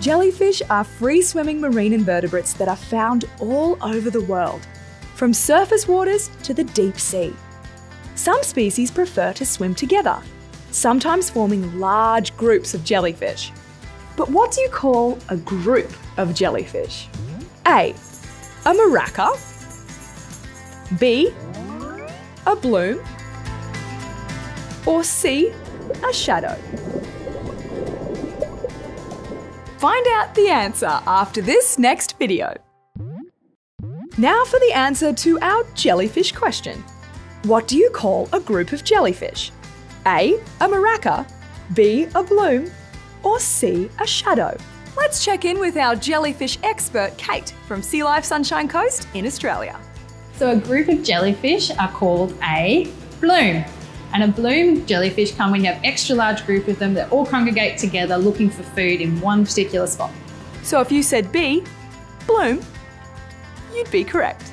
Jellyfish are free-swimming marine invertebrates that are found all over the world, from surface waters to the deep sea. Some species prefer to swim together, sometimes forming large groups of jellyfish. But what do you call a group of jellyfish? A. A maraca. B. A bloom. Or C. A shadow. Find out the answer after this next video. Now for the answer to our jellyfish question. What do you call a group of jellyfish? A. A maraca. B. A bloom. Or C. A shadow. Let's check in with our jellyfish expert, Kate, from Sea Life Sunshine Coast in Australia. So a group of jellyfish are called a bloom. And a bloom jellyfish come when you have extra large group of them that all congregate together looking for food in one particular spot. So if you said B, bloom, you'd be correct.